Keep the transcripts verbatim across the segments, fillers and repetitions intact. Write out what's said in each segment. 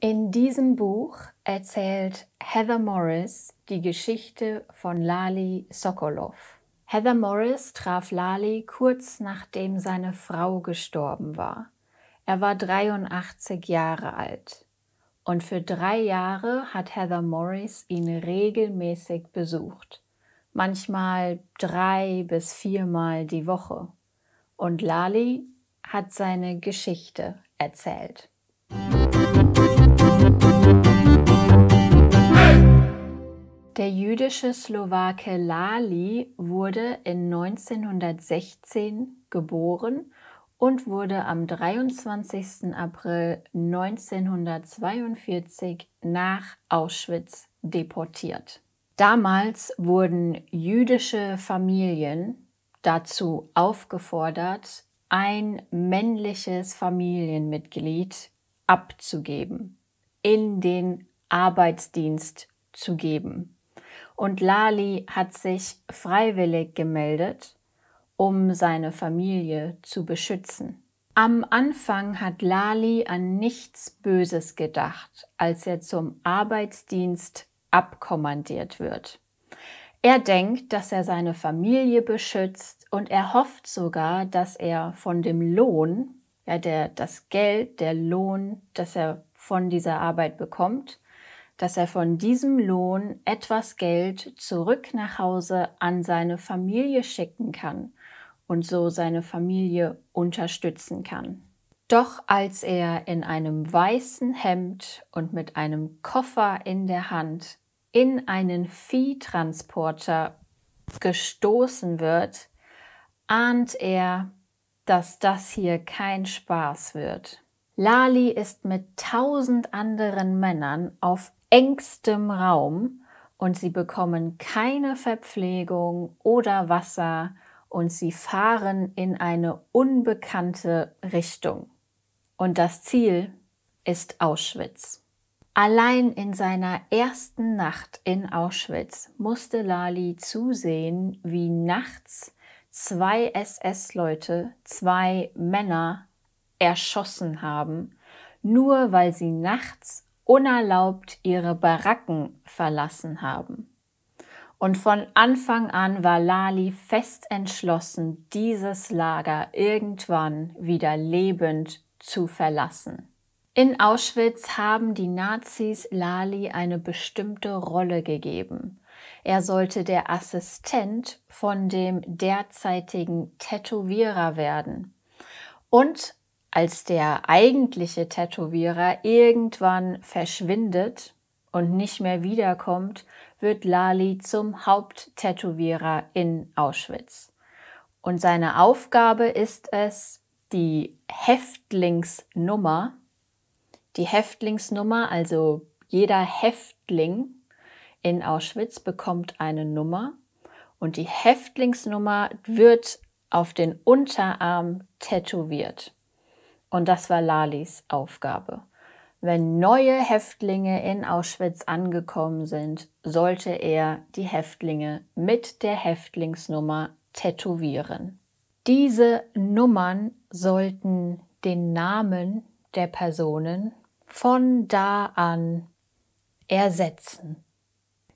In diesem Buch erzählt Heather Morris die Geschichte von Lale Sokolov. Heather Morris traf Lale kurz nachdem seine Frau gestorben war. Er war dreiundachtzig Jahre alt und für drei Jahre hat Heather Morris ihn regelmäßig besucht, manchmal drei- bis viermal die Woche. Und Lale hat seine Geschichte erzählt. Der jüdische Slowake Lale wurde in neunzehnhundertsechzehn geboren und wurde am dreiundzwanzigsten April neunzehnhundertzweiundvierzig nach Auschwitz deportiert. Damals wurden jüdische Familien dazu aufgefordert, ein männliches Familienmitglied abzugeben, in den Arbeitsdienst zu geben. Und Lale hat sich freiwillig gemeldet, um seine Familie zu beschützen. Am Anfang hat Lale an nichts Böses gedacht, als er zum Arbeitsdienst abkommandiert wird. Er denkt, dass er seine Familie beschützt und er hofft sogar, dass er von dem Lohn, ja, der, das Geld, der Lohn, das er von dieser Arbeit bekommt, dass er von diesem Lohn etwas Geld zurück nach Hause an seine Familie schicken kann und so seine Familie unterstützen kann. Doch als er in einem weißen Hemd und mit einem Koffer in der Hand in einen Viehtransporter gestoßen wird, ahnt er, dass das hier kein Spaß wird. Lale ist mit tausend anderen Männern auf engstem Raum und sie bekommen keine Verpflegung oder Wasser und sie fahren in eine unbekannte Richtung. Und das Ziel ist Auschwitz. Allein in seiner ersten Nacht in Auschwitz musste Lale zusehen, wie nachts zwei S S-Leute, zwei Männer, erschossen haben, nur weil sie nachts unerlaubt ihre Baracken verlassen haben. Und von Anfang an war Lale fest entschlossen, dieses Lager irgendwann wieder lebend zu verlassen. In Auschwitz haben die Nazis Lale eine bestimmte Rolle gegeben. Er sollte der Assistent von dem derzeitigen Tätowierer werden. Und als der eigentliche Tätowierer irgendwann verschwindet und nicht mehr wiederkommt, wird Lale zum Haupttätowierer in Auschwitz. Und seine Aufgabe ist es, die Häftlingsnummer, die Häftlingsnummer, also jeder Häftling in Auschwitz bekommt eine Nummer und die Häftlingsnummer wird auf den Unterarm tätowiert. Und das war Lales Aufgabe. Wenn neue Häftlinge in Auschwitz angekommen sind, sollte er die Häftlinge mit der Häftlingsnummer tätowieren. Diese Nummern sollten den Namen der Personen von da an ersetzen.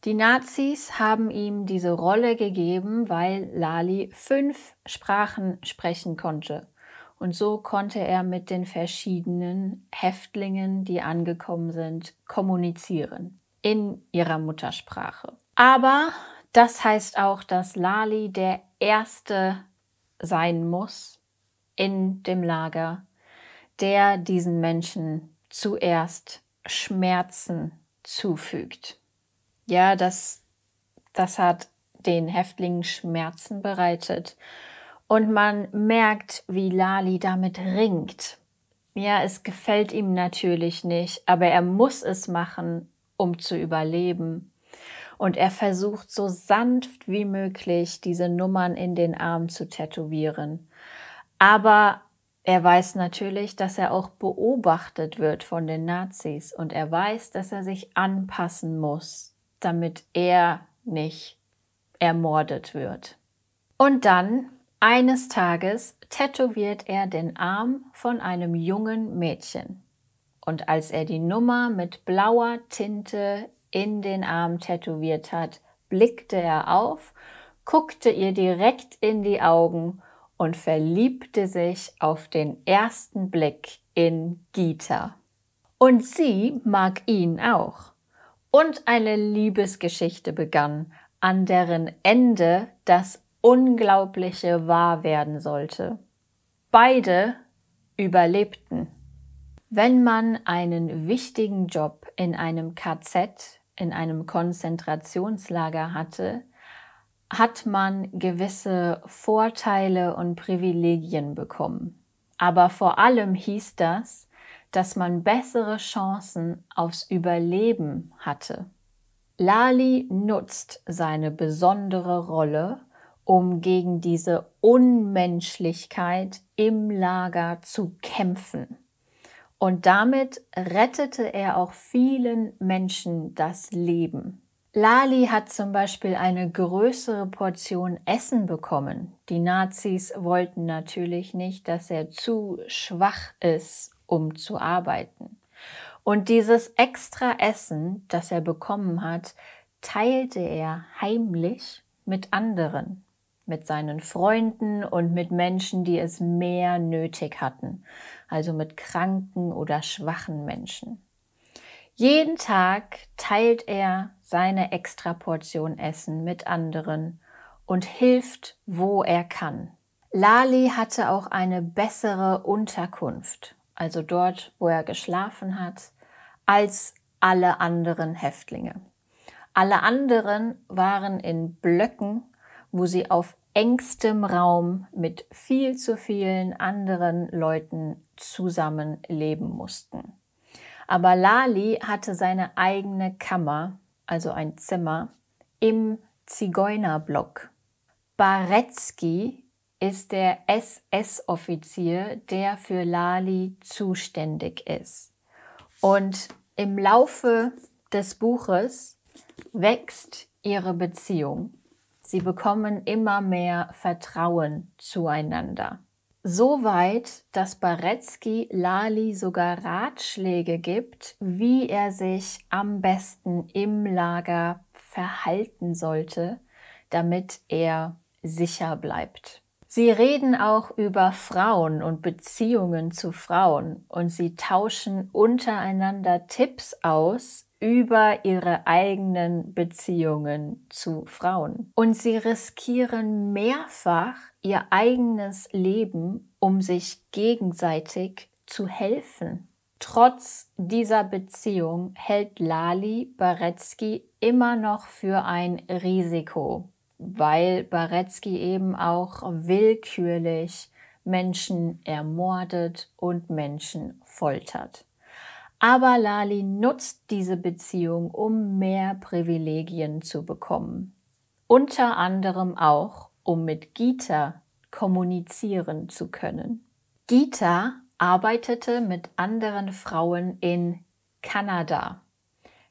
Die Nazis haben ihm diese Rolle gegeben, weil Lale fünf Sprachen sprechen konnte. Und so konnte er mit den verschiedenen Häftlingen, die angekommen sind, kommunizieren in ihrer Muttersprache. Aber das heißt auch, dass Lale der Erste sein muss in dem Lager, der diesen Menschen zuerst Schmerzen zufügt. Ja, das, das hat den Häftlingen Schmerzen bereitet. Und man merkt, wie Lale damit ringt. Ja, es gefällt ihm natürlich nicht, aber er muss es machen, um zu überleben. Und er versucht so sanft wie möglich, diese Nummern in den Arm zu tätowieren. Aber er weiß natürlich, dass er auch beobachtet wird von den Nazis. Und er weiß, dass er sich anpassen muss, damit er nicht ermordet wird. Und dann eines Tages tätowiert er den Arm von einem jungen Mädchen. Und als er die Nummer mit blauer Tinte in den Arm tätowiert hat, blickte er auf, guckte ihr direkt in die Augen und verliebte sich auf den ersten Blick in Gita. Und sie mag ihn auch. Und eine Liebesgeschichte begann, an deren Ende das Unglaubliche wahr werden sollte. Beide überlebten. Wenn man einen wichtigen Job in einem K Z, in einem Konzentrationslager hatte, hat man gewisse Vorteile und Privilegien bekommen. Aber vor allem hieß das, dass man bessere Chancen aufs Überleben hatte. Lale nutzt seine besondere Rolle, um gegen diese Unmenschlichkeit im Lager zu kämpfen. Und damit rettete er auch vielen Menschen das Leben. Lale hat zum Beispiel eine größere Portion Essen bekommen. Die Nazis wollten natürlich nicht, dass er zu schwach ist, um zu arbeiten. Und dieses extra Essen, das er bekommen hat, teilte er heimlich mit anderen, mit seinen Freunden und mit Menschen, die es mehr nötig hatten, also mit kranken oder schwachen Menschen. Jeden Tag teilt er seine Extraportion Essen mit anderen und hilft, wo er kann. Lale hatte auch eine bessere Unterkunft, also dort, wo er geschlafen hat, als alle anderen Häftlinge. Alle anderen waren in Blöcken, wo sie auf engstem Raum mit viel zu vielen anderen Leuten zusammenleben mussten. Aber Lale hatte seine eigene Kammer, also ein Zimmer, im Zigeunerblock. Baretzki ist der S S-Offizier, der für Lale zuständig ist. Und im Laufe des Buches wächst ihre Beziehung. Sie bekommen immer mehr Vertrauen zueinander. So weit, dass Baretzki Lale sogar Ratschläge gibt, wie er sich am besten im Lager verhalten sollte, damit er sicher bleibt. Sie reden auch über Frauen und Beziehungen zu Frauen und sie tauschen untereinander Tipps aus über ihre eigenen Beziehungen zu Frauen. Und sie riskieren mehrfach ihr eigenes Leben, um sich gegenseitig zu helfen. Trotz dieser Beziehung hält Lale Baretzki immer noch für ein Risiko, weil Baretzki eben auch willkürlich Menschen ermordet und Menschen foltert. Aber Lale nutzt diese Beziehung, um mehr Privilegien zu bekommen. Unter anderem auch, um mit Gita kommunizieren zu können. Gita arbeitete mit anderen Frauen in Kanada.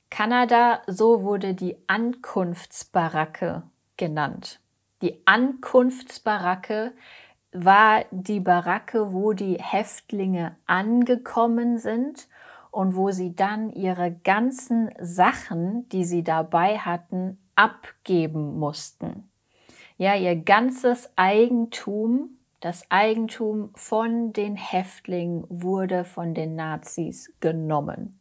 Kanada, so wurde die Ankunftsbaracke genannt. Die Ankunftsbaracke war die Baracke, wo die Häftlinge angekommen sind und wo sie dann ihre ganzen Sachen, die sie dabei hatten, abgeben mussten. Ja, ihr ganzes Eigentum, das Eigentum von den Häftlingen wurde von den Nazis genommen.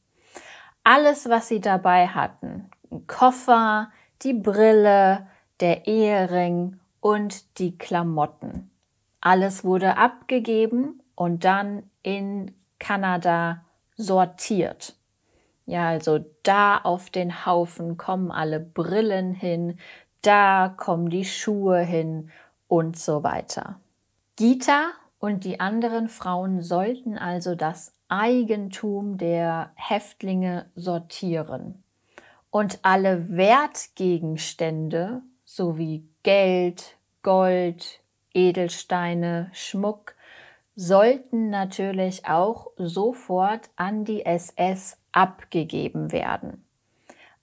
Alles, was sie dabei hatten, ein Koffer, die Brille, der Ehering und die Klamotten. Alles wurde abgegeben und dann in Kanada sortiert. Ja, also da auf den Haufen kommen alle Brillen hin, da kommen die Schuhe hin und so weiter. Gita und die anderen Frauen sollten also das Eigentum der Häftlinge sortieren und alle Wertgegenstände sowie Geld, Gold, Edelsteine, Schmuck sollten natürlich auch sofort an die S S abgegeben werden.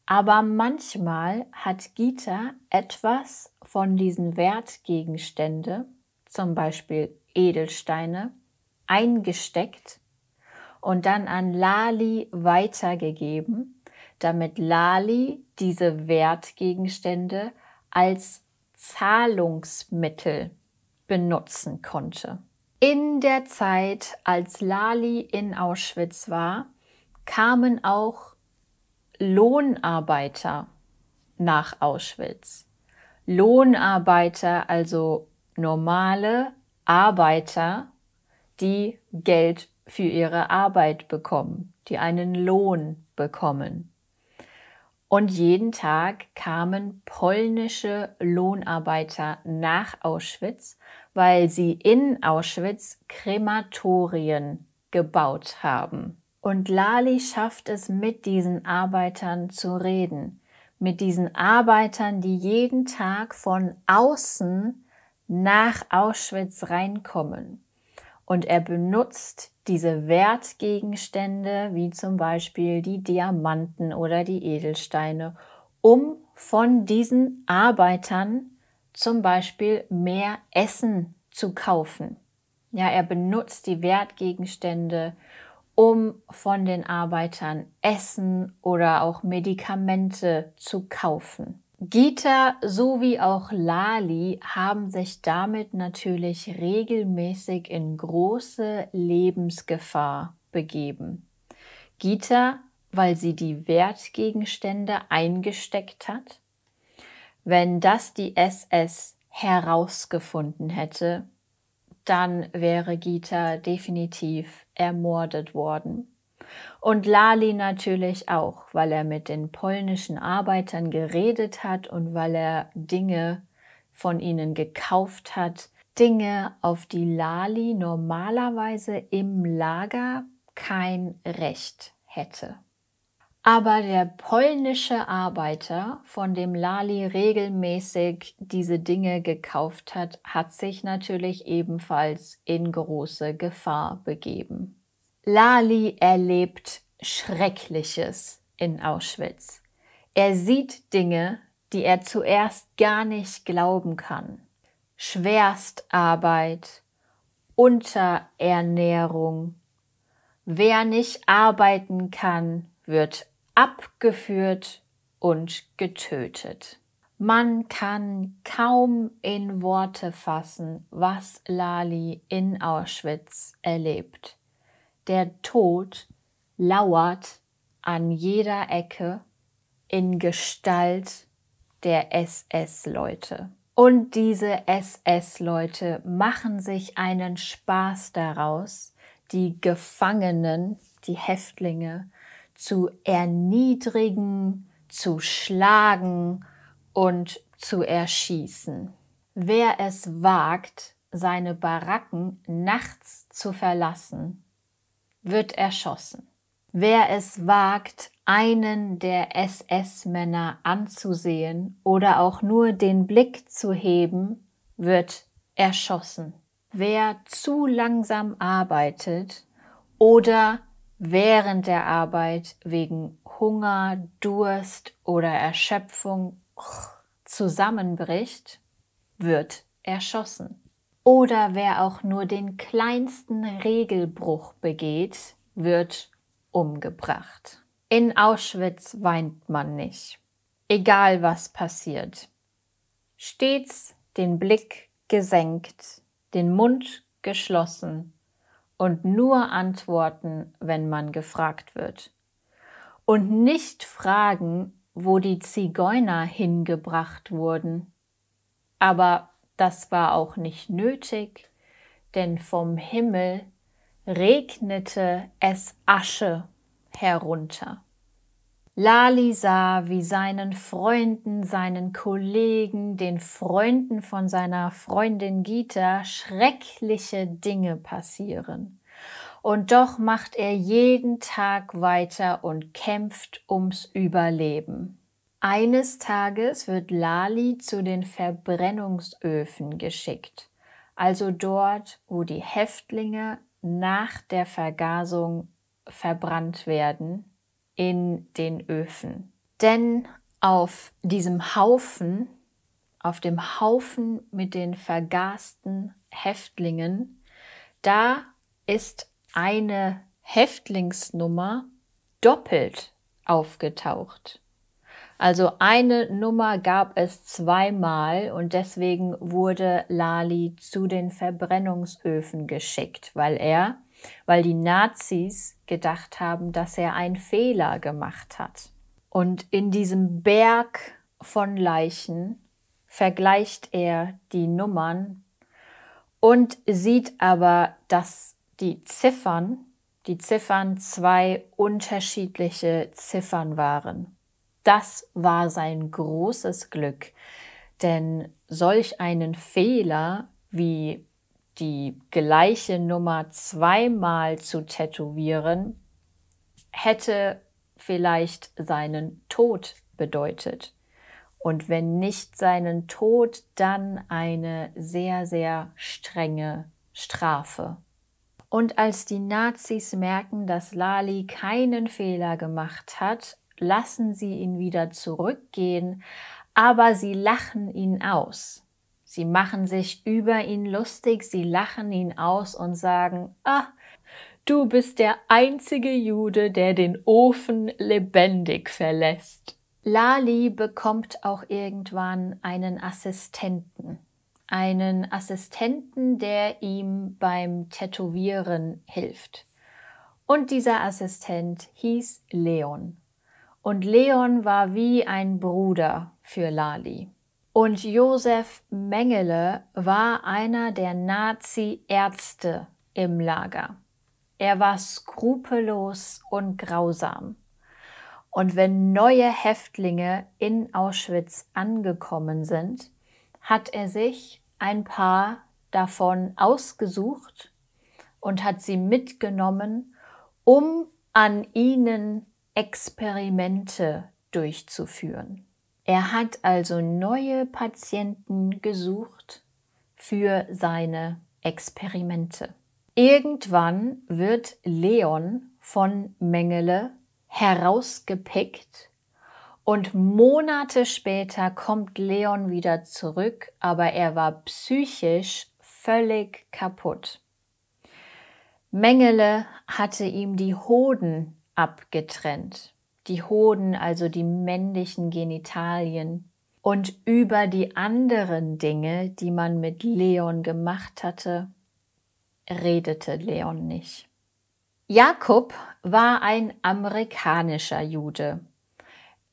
Aber manchmal hat Gita etwas von diesen Wertgegenständen, zum Beispiel Edelsteine, eingesteckt und dann an Lali weitergegeben, damit Lali diese Wertgegenstände als Zahlungsmittel benutzen konnte. In der Zeit, als Lali in Auschwitz war, kamen auch Lohnarbeiter nach Auschwitz. Lohnarbeiter, also normale Arbeiter, die Geld für ihre Arbeit bekommen, die einen Lohn bekommen. Und jeden Tag kamen polnische Lohnarbeiter nach Auschwitz, weil sie in Auschwitz Krematorien gebaut haben. Und Lali schafft es, mit diesen Arbeitern zu reden. Mit diesen Arbeitern, die jeden Tag von außen nach Auschwitz reinkommen. Und er benutzt diese Wertgegenstände, wie zum Beispiel die Diamanten oder die Edelsteine, um von diesen Arbeitern zum Beispiel mehr Essen zu kaufen. Ja, er benutzt die Wertgegenstände, um von den Arbeitern Essen oder auch Medikamente zu kaufen. Gita sowie auch Lali haben sich damit natürlich regelmäßig in große Lebensgefahr begeben. Gita, weil sie die Wertgegenstände eingesteckt hat. Wenn das die S S herausgefunden hätte, dann wäre Gita definitiv ermordet worden. Und Lali natürlich auch, weil er mit den polnischen Arbeitern geredet hat und weil er Dinge von ihnen gekauft hat. Dinge, auf die Lali normalerweise im Lager kein Recht hätte. Aber der polnische Arbeiter, von dem Lali regelmäßig diese Dinge gekauft hat, hat sich natürlich ebenfalls in große Gefahr begeben. Lali erlebt Schreckliches in Auschwitz. Er sieht Dinge, die er zuerst gar nicht glauben kann. Schwerstarbeit, Unterernährung. Wer nicht arbeiten kann, wird abgeführt und getötet. Man kann kaum in Worte fassen, was Lali in Auschwitz erlebt. Der Tod lauert an jeder Ecke in Gestalt der S S-Leute. Und diese S S-Leute machen sich einen Spaß daraus, die Gefangenen, die Häftlinge, zu erniedrigen, zu schlagen und zu erschießen. Wer es wagt, seine Baracken nachts zu verlassen, wird erschossen. Wer es wagt, einen der S S-Männer anzusehen oder auch nur den Blick zu heben, wird erschossen. Wer zu langsam arbeitet oder während der Arbeit wegen Hunger, Durst oder Erschöpfung zusammenbricht, wird erschossen. Oder wer auch nur den kleinsten Regelbruch begeht, wird umgebracht. In Auschwitz weint man nicht, egal was passiert. Stets den Blick gesenkt, den Mund geschlossen und nur antworten, wenn man gefragt wird. Und nicht fragen, wo die Zigeuner hingebracht wurden, aber das war auch nicht nötig, denn vom Himmel regnete es Asche herunter. Lali sah, wie seinen Freunden, seinen Kollegen, den Freunden von seiner Freundin Gita schreckliche Dinge passieren. Und doch macht er jeden Tag weiter und kämpft ums Überleben. Eines Tages wird Lali zu den Verbrennungsöfen geschickt, also dort, wo die Häftlinge nach der Vergasung verbrannt werden, in den Öfen. Denn auf diesem Haufen, auf dem Haufen mit den vergasten Häftlingen, da ist eine Häftlingsnummer doppelt aufgetaucht. Also eine Nummer gab es zweimal und deswegen wurde Lale zu den Verbrennungsöfen geschickt, weil er, weil die Nazis gedacht haben, dass er einen Fehler gemacht hat. Und in diesem Berg von Leichen vergleicht er die Nummern und sieht aber, dass die Ziffern, die Ziffern zwei unterschiedliche Ziffern waren. Das war sein großes Glück, denn solch einen Fehler wie die gleiche Nummer zweimal zu tätowieren, hätte vielleicht seinen Tod bedeutet. Und wenn nicht seinen Tod, dann eine sehr, sehr strenge Strafe. Und als die Nazis merken, dass Lale keinen Fehler gemacht hat, lassen sie ihn wieder zurückgehen, aber sie lachen ihn aus. Sie machen sich über ihn lustig, sie lachen ihn aus und sagen, ah, du bist der einzige Jude, der den Ofen lebendig verlässt. Lale bekommt auch irgendwann einen Assistenten. Einen Assistenten, der ihm beim Tätowieren hilft. Und dieser Assistent hieß Leon. Und Leon war wie ein Bruder für Lale. Und Josef Mengele war einer der Nazi-Ärzte im Lager. Er war skrupellos und grausam. Und wenn neue Häftlinge in Auschwitz angekommen sind, hat er sich ein paar davon ausgesucht und hat sie mitgenommen, um an ihnen Experimente durchzuführen. Er hat also neue Patienten gesucht für seine Experimente. Irgendwann wird Leon von Mengele herausgepickt und Monate später kommt Leon wieder zurück, aber er war psychisch völlig kaputt. Mengele hatte ihm die Hoden abgetrennt. Die Hoden, also die männlichen Genitalien. Und über die anderen Dinge, die man mit Leon gemacht hatte, redete Leon nicht. Jakob war ein amerikanischer Jude.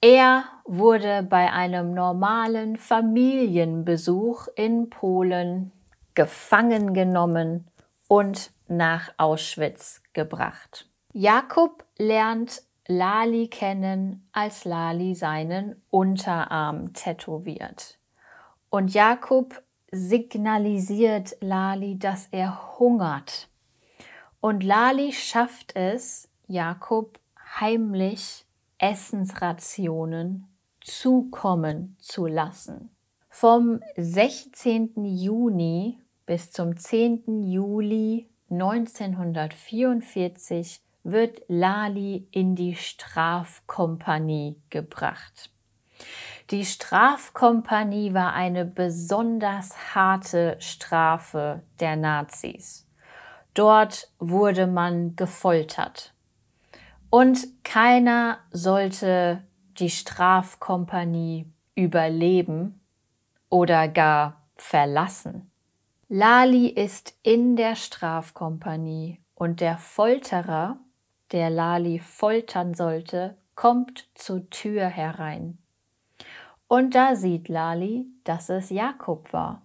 Er wurde bei einem normalen Familienbesuch in Polen gefangen genommen und nach Auschwitz gebracht. Jakob lernt Lale kennen, als Lale seinen Unterarm tätowiert. Und Jakob signalisiert Lale, dass er hungert. Und Lale schafft es, Jakob heimlich Essensrationen zukommen zu lassen. Vom sechzehnten Juni bis zum zehnten Juli neunzehnhundertvierundvierzig wird Lale in die Strafkompanie gebracht. Die Strafkompanie war eine besonders harte Strafe der Nazis. Dort wurde man gefoltert. Und keiner sollte die Strafkompanie überleben oder gar verlassen. Lale ist in der Strafkompanie und der Folterer, der Lale foltern sollte, kommt zur Tür herein. Und da sieht Lale, dass es Jakob war.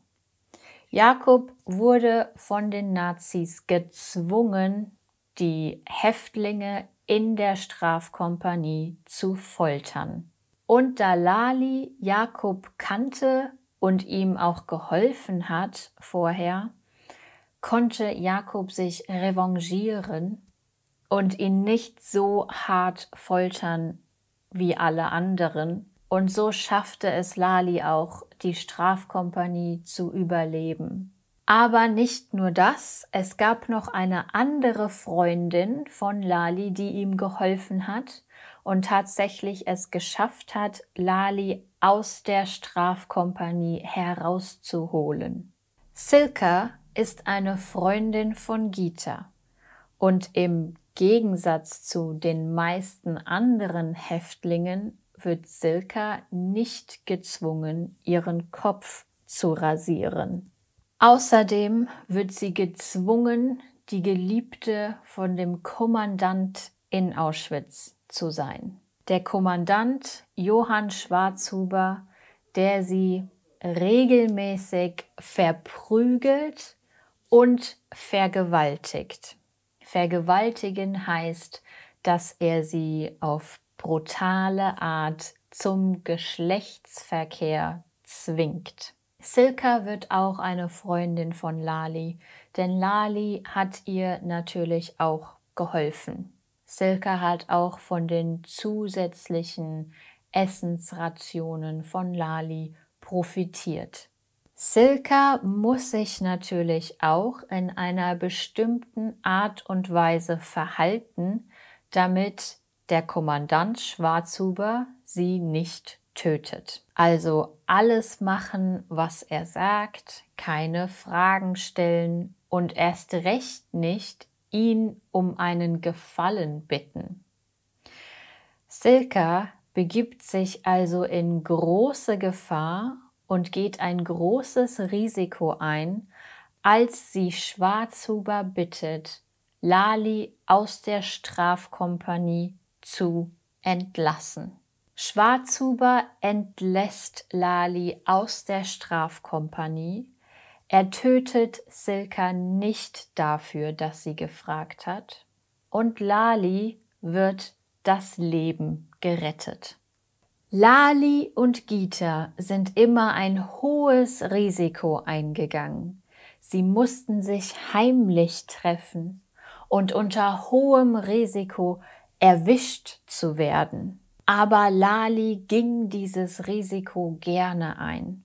Jakob wurde von den Nazis gezwungen, die Häftlinge in der Strafkompanie zu foltern. Und da Lale Jakob kannte und ihm auch geholfen hat vorher, konnte Jakob sich revanchieren und ihn nicht so hart foltern wie alle anderen. Und so schaffte es Lale auch, die Strafkompanie zu überleben. Aber nicht nur das, es gab noch eine andere Freundin von Lale, die ihm geholfen hat und tatsächlich es geschafft hat, Lale aus der Strafkompanie herauszuholen. Cilka ist eine Freundin von Gita. Und im Gegensatz zu den meisten anderen Häftlingen wird Cilka nicht gezwungen, ihren Kopf zu rasieren. Außerdem wird sie gezwungen, die Geliebte von dem Kommandant in Auschwitz zu sein. Der Kommandant Johann Schwarzhuber, der sie regelmäßig verprügelt und vergewaltigt. Vergewaltigen heißt, dass er sie auf brutale Art zum Geschlechtsverkehr zwingt. Cilka wird auch eine Freundin von Lale, denn Lale hat ihr natürlich auch geholfen. Cilka hat auch von den zusätzlichen Essensrationen von Lale profitiert. Cilka muss sich natürlich auch in einer bestimmten Art und Weise verhalten, damit der Kommandant Schwarzhuber sie nicht tötet. Also alles machen, was er sagt, keine Fragen stellen und erst recht nicht ihn um einen Gefallen bitten. Cilka begibt sich also in große Gefahr und geht ein großes Risiko ein, als sie Schwarzhuber bittet, Lale aus der Strafkompanie zu entlassen. Schwarzhuber entlässt Lale aus der Strafkompanie. Er tötet Cilka nicht dafür, dass sie gefragt hat. Und Lale wird das Leben gerettet. Lale und Gita sind immer ein hohes Risiko eingegangen. Sie mussten sich heimlich treffen und unter hohem Risiko erwischt zu werden. Aber Lale ging dieses Risiko gerne ein,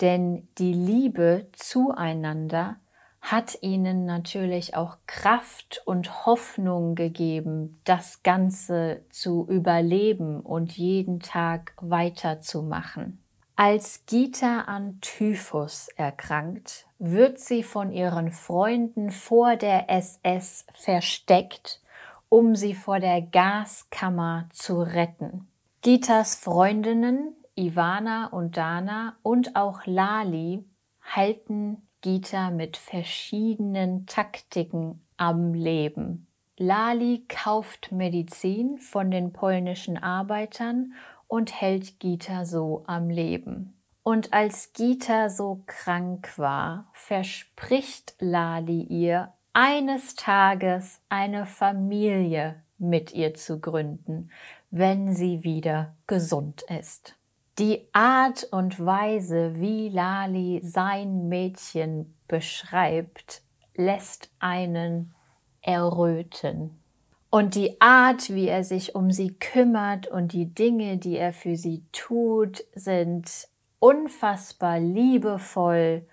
denn die Liebe zueinander hat ihnen natürlich auch Kraft und Hoffnung gegeben, das Ganze zu überleben und jeden Tag weiterzumachen. Als Gita an Typhus erkrankt, wird sie von ihren Freunden vor der S S versteckt, um sie vor der Gaskammer zu retten. Gitas Freundinnen Ivana und Dana und auch Lale halten Gita mit verschiedenen Taktiken am Leben. Lale kauft Medizin von den polnischen Arbeitern und hält Gita so am Leben. Und als Gita so krank war, verspricht Lale ihr, eines Tages eine Familie mit ihr zu gründen, wenn sie wieder gesund ist. Die Art und Weise, wie Lale sein Mädchen beschreibt, lässt einen erröten. Und die Art, wie er sich um sie kümmert und die Dinge, die er für sie tut, sind unfassbar liebevoll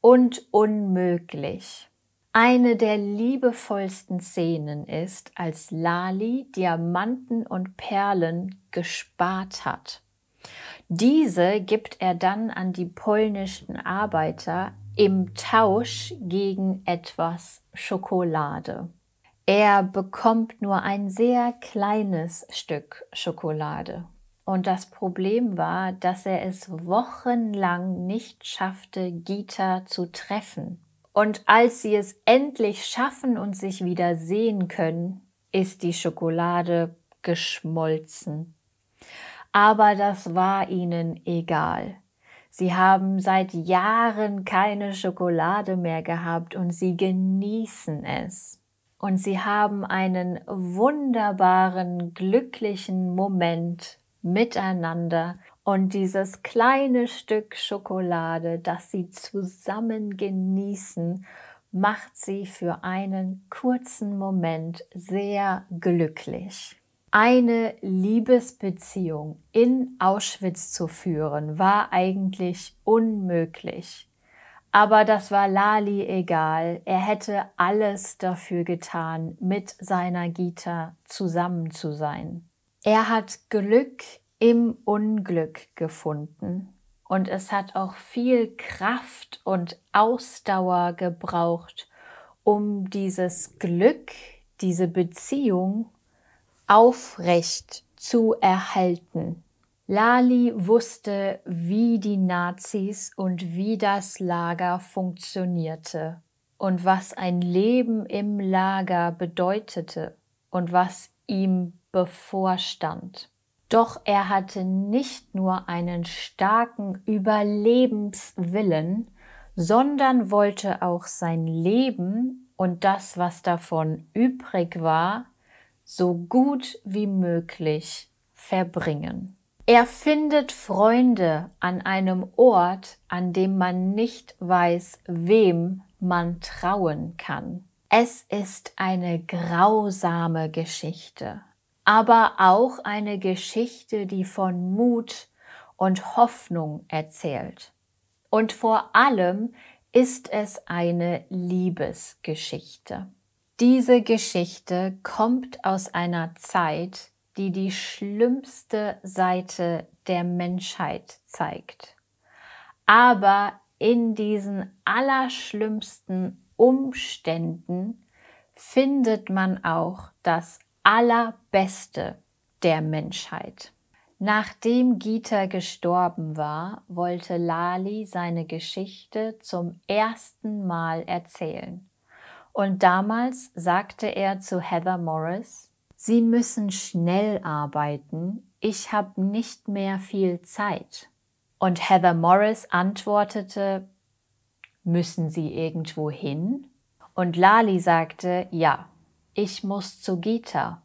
und unmöglich. Eine der liebevollsten Szenen ist, als Lale Diamanten und Perlen gespart hat. Diese gibt er dann an die polnischen Arbeiter im Tausch gegen etwas Schokolade. Er bekommt nur ein sehr kleines Stück Schokolade. Und das Problem war, dass er es wochenlang nicht schaffte, Gita zu treffen. Und als sie es endlich schaffen und sich wieder sehen können, ist die Schokolade geschmolzen. Aber das war ihnen egal. Sie haben seit Jahren keine Schokolade mehr gehabt und sie genießen es. Und sie haben einen wunderbaren, glücklichen Moment miteinander. Und dieses kleine Stück Schokolade, das sie zusammen genießen, macht sie für einen kurzen Moment sehr glücklich. Eine Liebesbeziehung in Auschwitz zu führen, war eigentlich unmöglich. Aber das war Lale egal. Er hätte alles dafür getan, mit seiner Gita zusammen zu sein. Er hat Glück im Unglück gefunden und es hat auch viel Kraft und Ausdauer gebraucht, um dieses Glück, diese Beziehung aufrecht zu erhalten. Lali wusste, wie die Nazis und wie das Lager funktionierte und was ein Leben im Lager bedeutete und was ihm bevorstand. Doch er hatte nicht nur einen starken Überlebenswillen, sondern wollte auch sein Leben und das, was davon übrig war, so gut wie möglich verbringen. Er findet Freunde an einem Ort, an dem man nicht weiß, wem man trauen kann. Es ist eine grausame Geschichte, aber auch eine Geschichte, die von Mut und Hoffnung erzählt. Und vor allem ist es eine Liebesgeschichte. Diese Geschichte kommt aus einer Zeit, die die schlimmste Seite der Menschheit zeigt. Aber in diesen allerschlimmsten Umständen findet man auch das Allerbeste der Menschheit. Nachdem Gita gestorben war, wollte Lali seine Geschichte zum ersten Mal erzählen. Und damals sagte er zu Heather Morris, Sie müssen schnell arbeiten, ich habe nicht mehr viel Zeit. Und Heather Morris antwortete, Müssen Sie irgendwo hin? Und Lali sagte, Ja, ich muss zu Gita.